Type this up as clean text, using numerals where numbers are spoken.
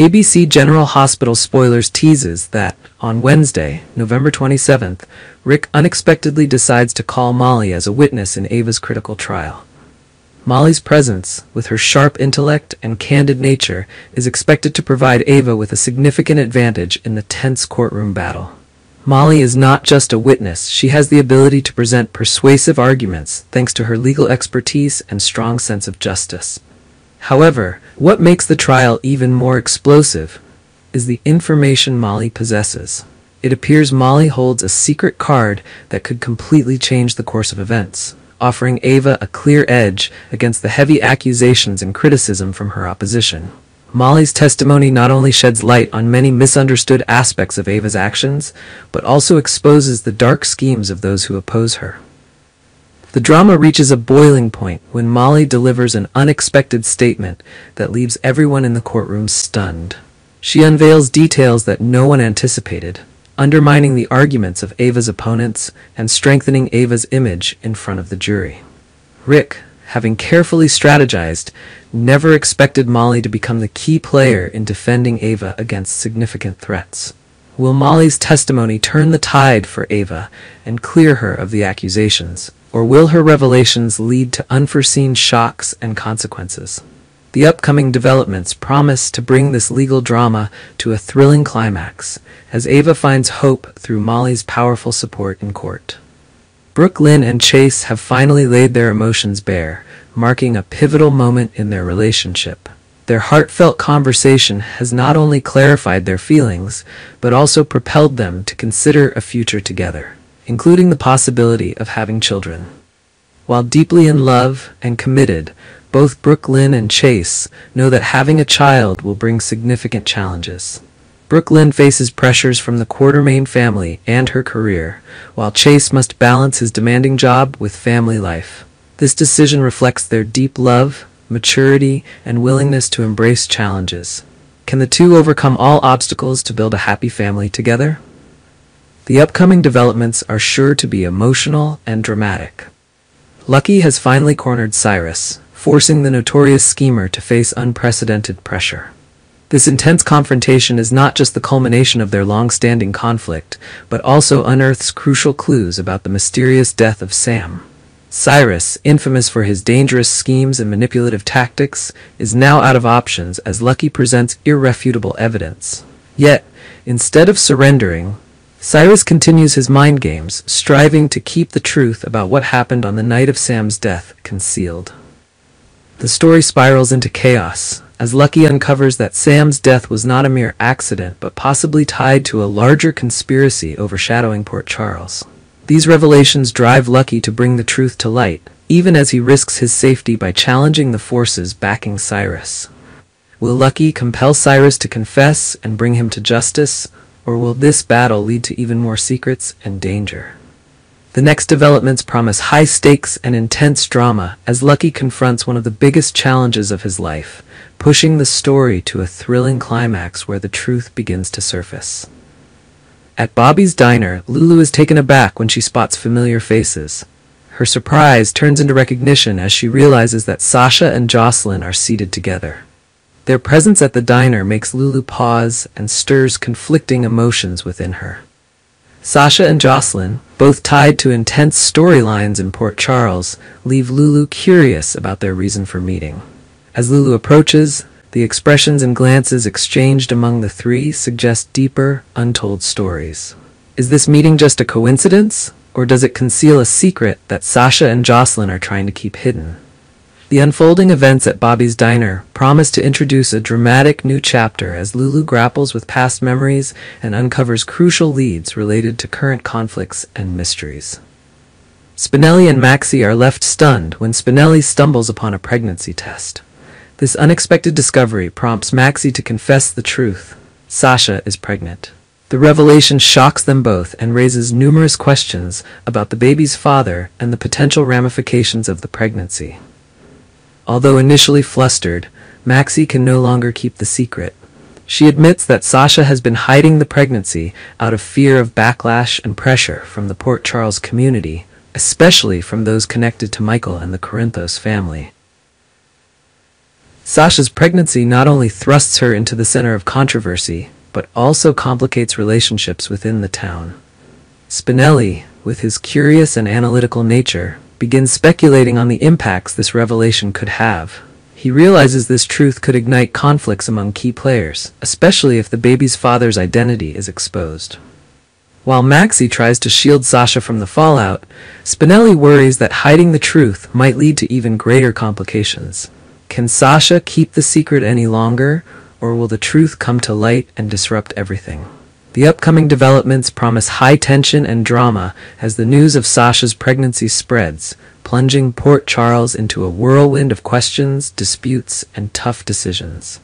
ABC General Hospital spoilers teases that, on Wednesday, November 27th, Rick unexpectedly decides to call Molly as a witness in Ava's critical trial. Molly's presence, with her sharp intellect and candid nature, is expected to provide Ava with a significant advantage in the tense courtroom battle. Molly is not just a witness, she has the ability to present persuasive arguments thanks to her legal expertise and strong sense of justice. However, what makes the trial even more explosive is the information Molly possesses. It appears Molly holds a secret card that could completely change the course of events, offering Ava a clear edge against the heavy accusations and criticism from her opposition. Molly's testimony not only sheds light on many misunderstood aspects of Ava's actions, but also exposes the dark schemes of those who oppose her. The drama reaches a boiling point when Molly delivers an unexpected statement that leaves everyone in the courtroom stunned. She unveils details that no one anticipated, undermining the arguments of Ava's opponents and strengthening Ava's image in front of the jury. Rick, having carefully strategized, never expected Molly to become the key player in defending Ava against significant threats. Will Molly's testimony turn the tide for Ava and clear her of the accusations, or will her revelations lead to unforeseen shocks and consequences? The upcoming developments promise to bring this legal drama to a thrilling climax, as Ava finds hope through Molly's powerful support in court. Brook Lynn and Chase have finally laid their emotions bare, marking a pivotal moment in their relationship. Their heartfelt conversation has not only clarified their feelings, but also propelled them to consider a future together, including the possibility of having children. While deeply in love and committed, both Brook Lynn and Chase know that having a child will bring significant challenges. Brook Lynn faces pressures from the Quartermaine family and her career, while Chase must balance his demanding job with family life. This decision reflects their deep love, maturity, and willingness to embrace challenges. Can the two overcome all obstacles to build a happy family together? The upcoming developments are sure to be emotional and dramatic. Lucky has finally cornered Cyrus, forcing the notorious schemer to face unprecedented pressure. This intense confrontation is not just the culmination of their long-standing conflict, but also unearths crucial clues about the mysterious death of Sam. Cyrus, infamous for his dangerous schemes and manipulative tactics, is now out of options as Lucky presents irrefutable evidence. Yet, instead of surrendering, Cyrus continues his mind games, striving to keep the truth about what happened on the night of Sam's death concealed. The story spirals into chaos, as Lucky uncovers that Sam's death was not a mere accident but possibly tied to a larger conspiracy overshadowing Port Charles. These revelations drive Lucky to bring the truth to light, even as he risks his safety by challenging the forces backing Cyrus. Will Lucky compel Cyrus to confess and bring him to justice, or will this battle lead to even more secrets and danger? The next developments promise high stakes and intense drama as Lucky confronts one of the biggest challenges of his life, pushing the story to a thrilling climax where the truth begins to surface. At Bobby's diner, Lulu is taken aback when she spots familiar faces. Her surprise turns into recognition as she realizes that Sasha and Jocelyn are seated together. Their presence at the diner makes Lulu pause and stirs conflicting emotions within her. Sasha and Jocelyn, both tied to intense storylines in Port Charles, leave Lulu curious about their reason for meeting. As Lulu approaches, the expressions and glances exchanged among the three suggest deeper, untold stories. Is this meeting just a coincidence, or does it conceal a secret that Sasha and Jocelyn are trying to keep hidden? The unfolding events at Bobby's diner promise to introduce a dramatic new chapter as Lulu grapples with past memories and uncovers crucial leads related to current conflicts and mysteries. Spinelli and Maxie are left stunned when Spinelli stumbles upon a pregnancy test. This unexpected discovery prompts Maxie to confess the truth. Sasha is pregnant. The revelation shocks them both and raises numerous questions about the baby's father and the potential ramifications of the pregnancy. Although initially flustered, Maxie can no longer keep the secret. She admits that Sasha has been hiding the pregnancy out of fear of backlash and pressure from the Port Charles community, especially from those connected to Michael and the Corinthos family. Sasha's pregnancy not only thrusts her into the center of controversy, but also complicates relationships within the town. Spinelli, with his curious and analytical nature, begins speculating on the impacts this revelation could have. He realizes this truth could ignite conflicts among key players, especially if the baby's father's identity is exposed. While Maxie tries to shield Sasha from the fallout, Spinelli worries that hiding the truth might lead to even greater complications. Can Sasha keep the secret any longer, or will the truth come to light and disrupt everything? The upcoming developments promise high tension and drama as the news of Sasha's pregnancy spreads, plunging Port Charles into a whirlwind of questions, disputes, and tough decisions.